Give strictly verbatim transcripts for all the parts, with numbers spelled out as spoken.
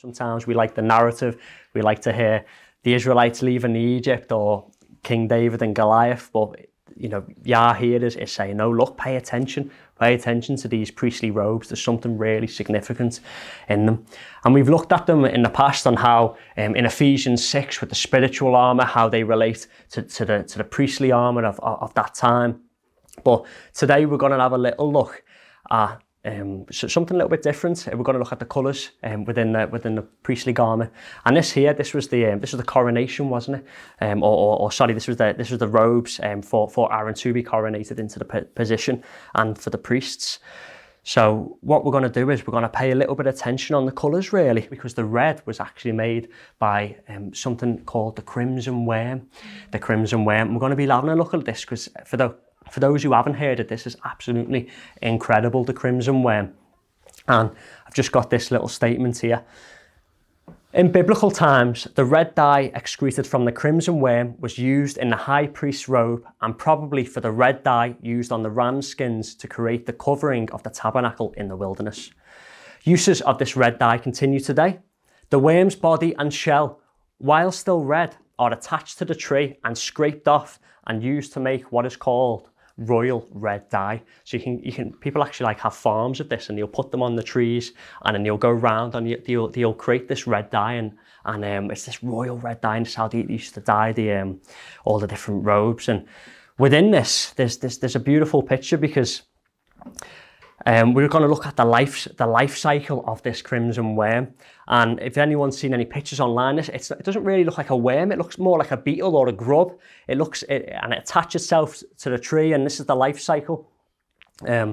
Sometimes we like the narrative, we like to hear the Israelites leaving Egypt or King David and Goliath, but you know, Yah here is, is saying, no, look, pay attention, pay attention to these priestly robes, there's something really significant in them. And we've looked at them in the past on how um, in Ephesians six with the spiritual armour, how they relate to, to, the, to the priestly armour of, of that time. But today we're going to have a little look at Um, so something a little bit different. We're going to look at the colours um, within the, within the priestly garment. And this here, this was the um, this was the coronation, wasn't it? Um, or, or, or sorry, this was the this was the robes um, for for Aaron to be coronated into the position and for the priests. So what we're going to do is we're going to pay a little bit of attention on the colours really, because the red was actually made by um, something called the crimson worm. The crimson worm. We're going to be having a look at this because for the For those who haven't heard it, this is absolutely incredible, the crimson worm. And I've just got this little statement here. In biblical times, the red dye excreted from the crimson worm was used in the high priest's robe and probably for the red dye used on the ram skins to create the covering of the tabernacle in the wilderness. Uses of this red dye continue today. The worm's body and shell, while still red, are attached to the tree and scraped off and used to make what is called royal red dye. So you can, you can, people actually like have farms of this, and you'll put them on the trees, and then you'll go round and you, you'll, you'll create this red dye, and and um, it's this royal red dye, and it's how they used to dye the um, all the different robes. And within this, there's there's there's a beautiful picture because um, we're going to look at the life the life cycle of this crimson worm. And if anyone's seen any pictures online, it's, it doesn't really look like a worm. It looks more like a beetle or a grub. It looks, it, and it attaches itself to the tree, and this is the life cycle. Um,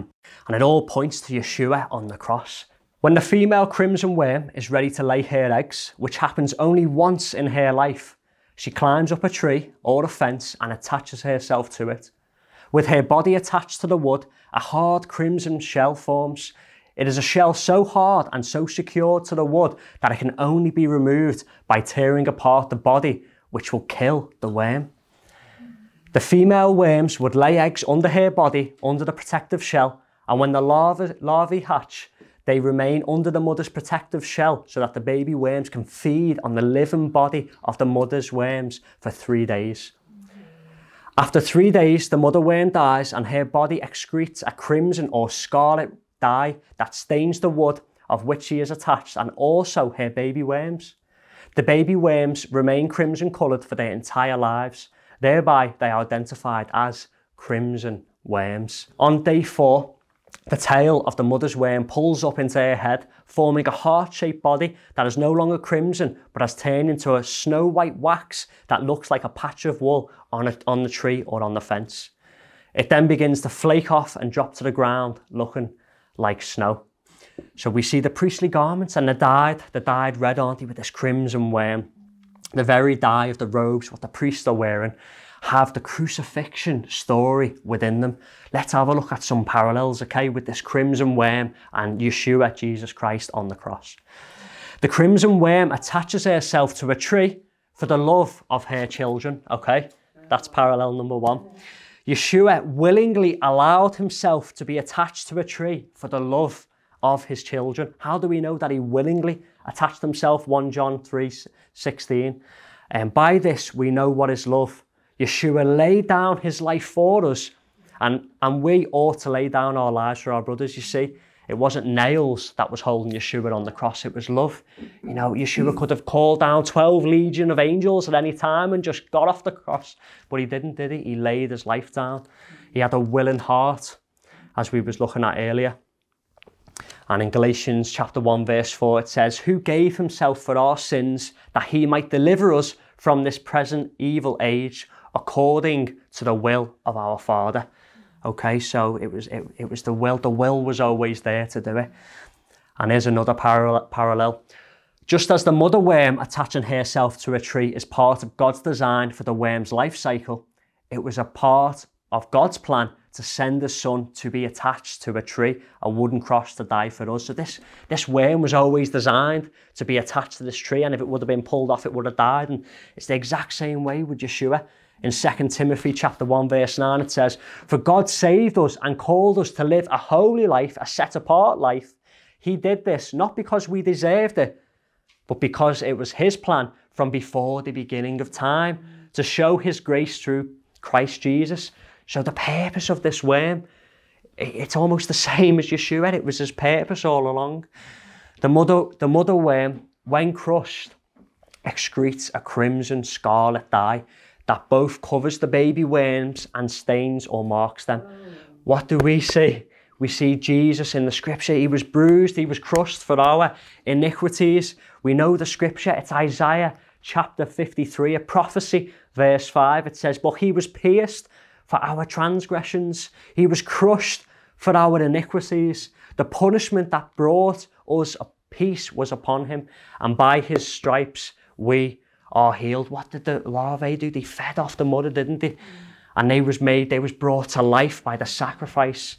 and it all points to Yeshua on the cross. When the female crimson worm is ready to lay her eggs, which happens only once in her life, she climbs up a tree or a fence and attaches herself to it. With her body attached to the wood, a hard crimson shell forms. It is a shell so hard and so secured to the wood that it can only be removed by tearing apart the body, which will kill the worm. The female worms would lay eggs under her body, under the protective shell, and when the larvae, larvae hatch, they remain under the mother's protective shell so that the baby worms can feed on the living body of the mother's worms for three days. After three days, the mother worm dies and her body excretes a crimson or scarlet dye that stains the wood of which she is attached and also her baby worms. The baby worms remain crimson coloured for their entire lives, thereby they are identified as crimson worms. On day four, the tail of the mother's worm pulls up into her head, forming a heart-shaped body that is no longer crimson but has turned into a snow-white wax that looks like a patch of wool on, a, on the tree or on the fence. It then begins to flake off and drop to the ground, looking like snow. So we see the priestly garments and the dyed, the dyed red, aren't they, with this crimson worm. The very dye of the robes, what the priests are wearing, have the crucifixion story within them. Let's have a look at some parallels, okay, with this crimson worm and Yeshua, Jesus Christ, on the cross. The crimson worm attaches herself to a tree for the love of her children, okay? That's parallel number one. Yeshua willingly allowed himself to be attached to a tree for the love of his children. How do we know that he willingly attached himself? First John three sixteen. And by this we know what is love. Yeshua laid down his life for us, and, and we ought to lay down our lives for our brothers, you see. It wasn't nails that was holding Yeshua on the cross, it was love. You know, Yeshua could have called down twelve legion of angels at any time and just got off the cross, but he didn't, did he? He laid his life down. He had a willing heart, as we was looking at earlier. And in Galatians chapter one verse four, it says, "Who gave himself for our sins, that he might deliver us from this present evil age, according to the will of our Father." Okay, so it was, it, it was the will. The will was always there to do it. And here's another parallel. Just as the mother worm attaching herself to a tree is part of God's design for the worm's life cycle, it was a part of God's plan to send his son to be attached to a tree, a wooden cross, to die for us. So this, this worm was always designed to be attached to this tree, and if it would have been pulled off, it would have died. And it's the exact same way with Yeshua. In Second Timothy chapter one, verse nine, it says, "For God saved us and called us to live a holy life, a set-apart life. He did this not because we deserved it, but because it was his plan from before the beginning of time to show his grace through Christ Jesus." So the purpose of this worm, it's almost the same as Yeshua. It was his purpose all along. The mother, the mother worm, when crushed, excretes a crimson scarlet dye that both covers the baby worms and stains or marks them. What do we see? We see Jesus in the scripture. He was bruised, he was crushed for our iniquities. We know the scripture. It's Isaiah chapter fifty-three, a prophecy, verse five. It says, "But he was pierced for our transgressions. He was crushed for our iniquities. The punishment that brought us peace was upon him, and by his stripes we are healed." What did the larvae do? They fed off the mother, didn't they? And they was made, they was brought to life by the sacrifice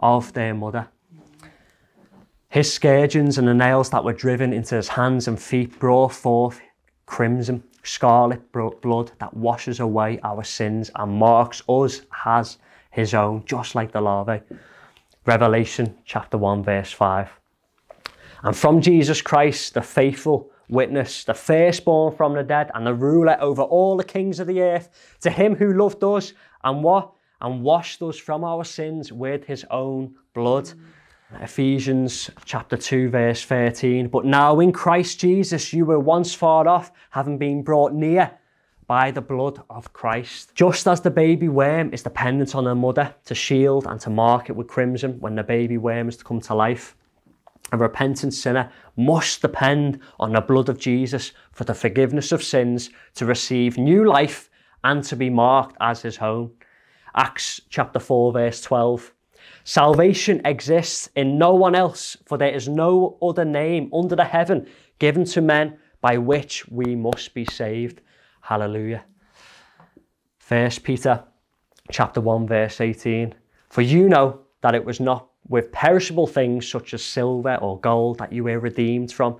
of their mother. His scourgings and the nails that were driven into his hands and feet brought forth crimson, scarlet blood that washes away our sins and marks us as his own, just like the larvae. Revelation chapter one, verse five. "And from Jesus Christ, the faithful witness, the firstborn from the dead and the ruler over all the kings of the earth, to him who loved us and what? And washed us from our sins with his own blood." Ephesians chapter two, verse thirteen. "But now in Christ Jesus, you were once far off, having been brought near by the blood of Christ." Just as the baby worm is dependent on her mother to shield and to mark it with crimson when the baby worm is to come to life, a repentant sinner must depend on the blood of Jesus for the forgiveness of sins, to receive new life and to be marked as his own. Acts chapter four, verse twelve. "Salvation exists in no one else, for there is no other name under the heaven given to men by which we must be saved." Hallelujah. First Peter chapter one, verse eighteen. "For you know that it was not with perishable things such as silver or gold that you were redeemed from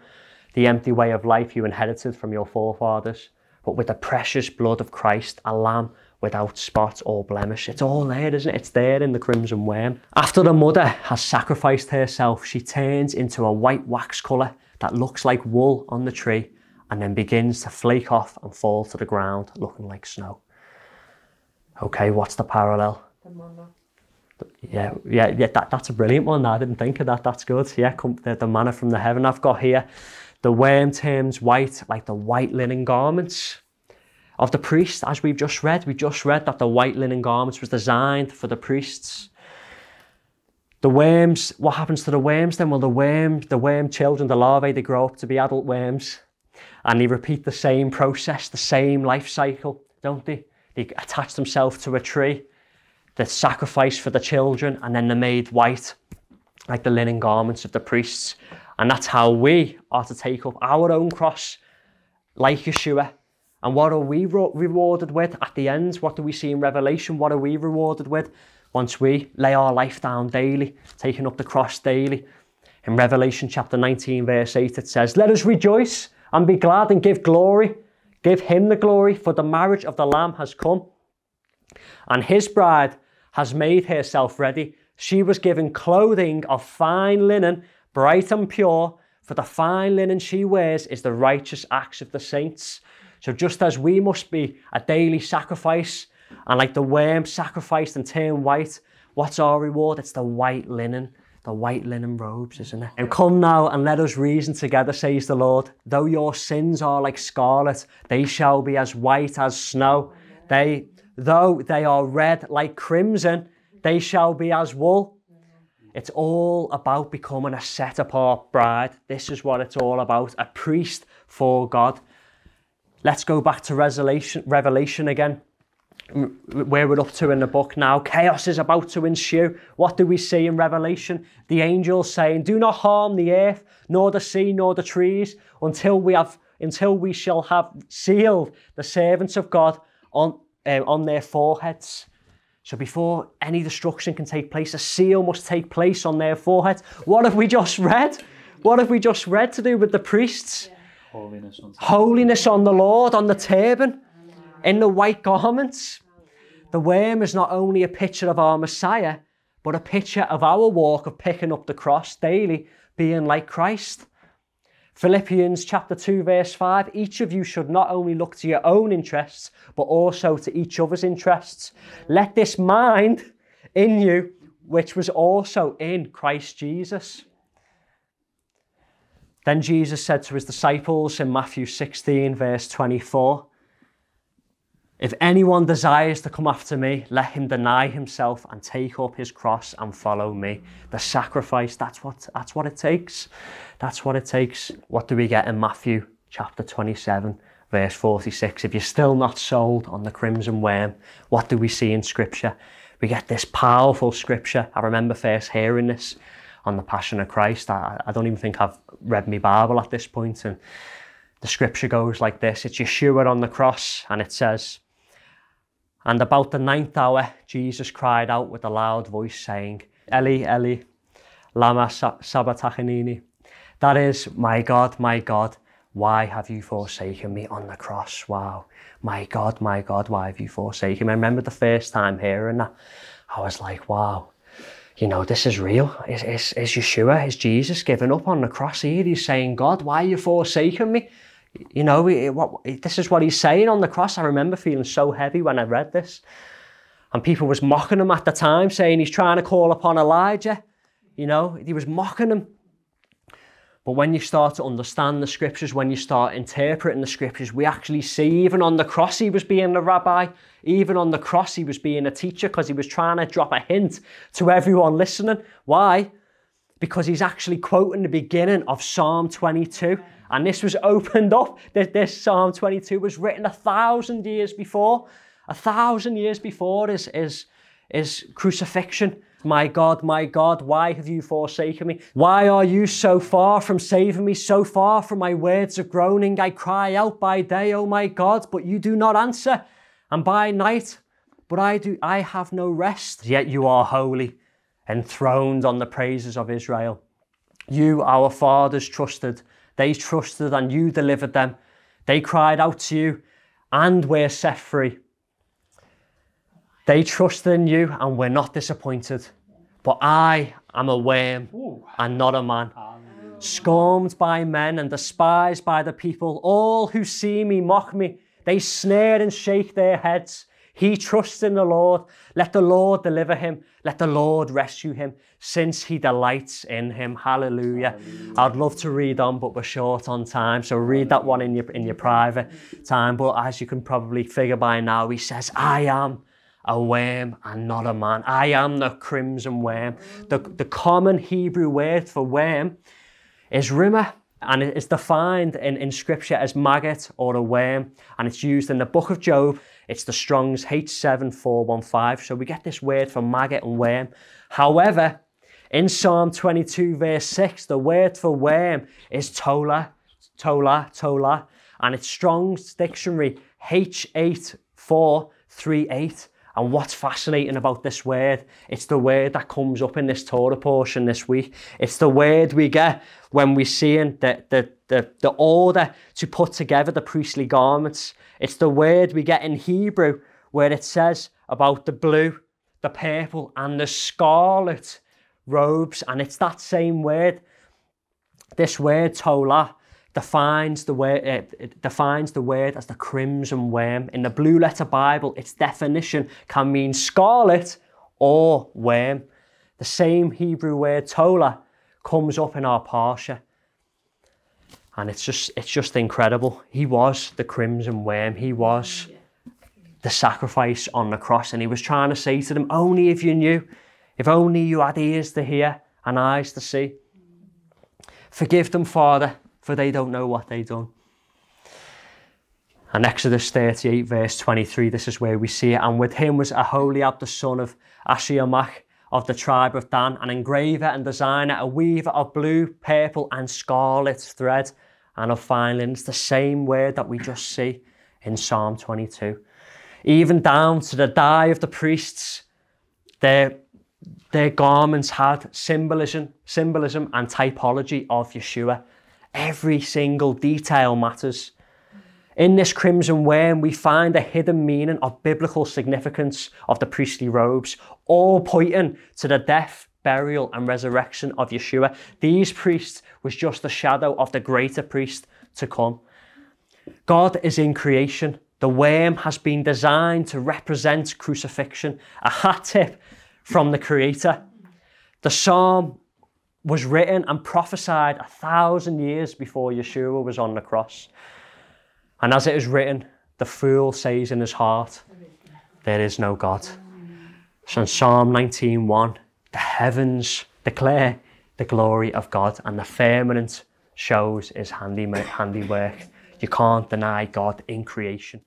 the empty way of life you inherited from your forefathers, but with the precious blood of Christ, a lamb without spot or blemish." It's all there, isn't it? It's there in the crimson worm. After the mother has sacrificed herself, she turns into a white wax colour that looks like wool on the tree and then begins to flake off and fall to the ground looking like snow. Okay, what's the parallel? The manna. Yeah, yeah, yeah that, that's a brilliant one. I didn't think of that. That's good. Yeah, come, the, the manna from the heaven I've got here. The worm turns white like the white linen garments of the priest, as we've just read. We just read that the white linen garments was designed for the priests. The worms, what happens to the worms then? Well, the worm, the worm children, the larvae, they grow up to be adult worms. And they repeat the same process, the same life cycle, don't they? They attach themselves to a tree, the sacrifice for the children, and then they're made white, like the linen garments of the priests. And that's how we are to take up our own cross, like Yeshua. And what are we rewarded with at the end? What do we see in Revelation? What are we rewarded with once we lay our life down daily, taking up the cross daily? In Revelation chapter nineteen, verse eight, it says, "Let us rejoice and be glad and give glory. Give him the glory, for the marriage of the Lamb has come, and his bride has made herself ready. She was given clothing of fine linen, bright and pure, for the fine linen she wears is the righteous acts of the saints." So just as we must be a daily sacrifice, and like the worm sacrificed and turned white, what's our reward? It's the white linen, the white linen robes, isn't it? "And come now and let us reason together, says the Lord. Though your sins are like scarlet, they shall be as white as snow. They, though they are red like crimson, they shall be as wool." It's all about becoming a set-apart bride. This is what it's all about, a priest for God. Let's go back to Revelation, Revelation again, where we're up to in the book now. Chaos is about to ensue. What do we see in Revelation? The angels saying, "Do not harm the earth, nor the sea, nor the trees, until we have, until we shall have sealed the servants of God on, uh, on their foreheads." So before any destruction can take place, a seal must take place on their forehead. What have we just read? What have we just read to do with the priests? Yeah. Holiness, on Holiness on the Lord, on the turban, in the white garments. The worm is not only a picture of our Messiah, but a picture of our walk of picking up the cross daily, being like Christ. Philippians chapter two, verse five, each of you should not only look to your own interests, but also to each other's interests. Let this mind in you, which was also in Christ Jesus. Then Jesus said to his disciples in Matthew sixteen, verse twenty-four, if anyone desires to come after me, let him deny himself and take up his cross and follow me. The sacrifice, that's what, that's what it takes. That's what it takes. What do we get in Matthew chapter twenty-seven, verse forty-six? If you're still not sold on the crimson worm, what do we see in Scripture? We get this powerful Scripture. I remember first hearing this on the Passion of Christ. I, I don't even think I've read my Bible at this point. And the Scripture goes like this. It's Yeshua on the cross, and it says, and about the ninth hour, Jesus cried out with a loud voice, saying, Eli, Eli, lama sabachthani. That is, my God, my God, why have you forsaken me on the cross? Wow. My God, my God, why have you forsaken me? I remember the first time hearing that, I was like, wow, you know, this is real. Is, is, is Yeshua, is Jesus giving up on the cross here? He's saying, God, why are you forsaking me? You know, it, what, it, this is what he's saying on the cross. I remember feeling so heavy when I read this. And people was mocking him at the time, saying he's trying to call upon Elijah. You know, he was mocking him. But when you start to understand the Scriptures, when you start interpreting the Scriptures, we actually see even on the cross he was being a rabbi. Even on the cross he was being a teacher, because he was trying to drop a hint to everyone listening. Why? Because he's actually quoting the beginning of Psalm twenty-two. And this was opened up, this, this Psalm twenty-two was written a thousand years before. A thousand years before is, is, is crucifixion. My God, my God, why have you forsaken me? Why are you so far from saving me, so far from my words of groaning? I cry out by day, oh my God, but you do not answer. And by night, but I, do, I have no rest. Yet you are holy, enthroned on the praises of Israel. You, our fathers, trusted. They trusted and you delivered them. They cried out to you and were set free. They trusted in you and were not disappointed. But I am a worm and not a man, scorned by men and despised by the people. All who see me mock me. They sneer and shake their heads. He trusts in the Lord. Let the Lord deliver him. Let the Lord rescue him, since he delights in him. Hallelujah. Hallelujah. I'd love to read on, but we're short on time. So read that one in your, in your private time. But as you can probably figure by now, he says, I am a worm and not a man. I am the crimson worm. The, the common Hebrew word for worm is rimah. And it is defined in, in Scripture as maggot or a worm. And it's used in the book of Job. It's the Strong's H seven four one five. So we get this word for maggot and worm. However, in Psalm twenty-two, verse six, the word for worm is tola, tola, tola. And it's Strong's Dictionary H eight four three eight. And what's fascinating about this word, it's the word that comes up in this Torah portion this week. It's the word we get when we're seeing the, the, the, the order to put together the priestly garments. It's the word we get in Hebrew where it says about the blue, the purple, and the scarlet robes. And it's that same word. This word, tola, defines the word, it defines the word as the crimson worm. In the Blue Letter Bible, its definition can mean scarlet or worm. The same Hebrew word tola comes up in our parsha. And it's just, it's just incredible. He was the crimson worm. He was the sacrifice on the cross. And he was trying to say to them, only if you knew, if only you had ears to hear and eyes to see. Forgive them, Father, for they don't know what they've done. And Exodus thirty-eight, verse twenty-three, this is where we see it. And with him was Aholiab, the son of Ashiamach, of the tribe of Dan, an engraver and designer, a weaver of blue, purple, and scarlet thread, and of fine linen. It's the same word that we just see in Psalm twenty-two. Even down to the dye of the priests, Their, their garments had symbolism, symbolism and typology of Yeshua. Every single detail matters. In this crimson worm, we find a hidden meaning of biblical significance of the priestly robes, all pointing to the death, burial and resurrection of Yeshua. These priests was just the shadow of the greater priest to come. God is in creation. The worm has been designed to represent crucifixion, a hat tip from the Creator. The psalm was written and prophesied a thousand years before Yeshua was on the cross. And as it is written, the fool says in his heart, there is no God. So in Psalm nineteen one, the heavens declare the glory of God and the firmament shows his handiwork. You can't deny God in creation.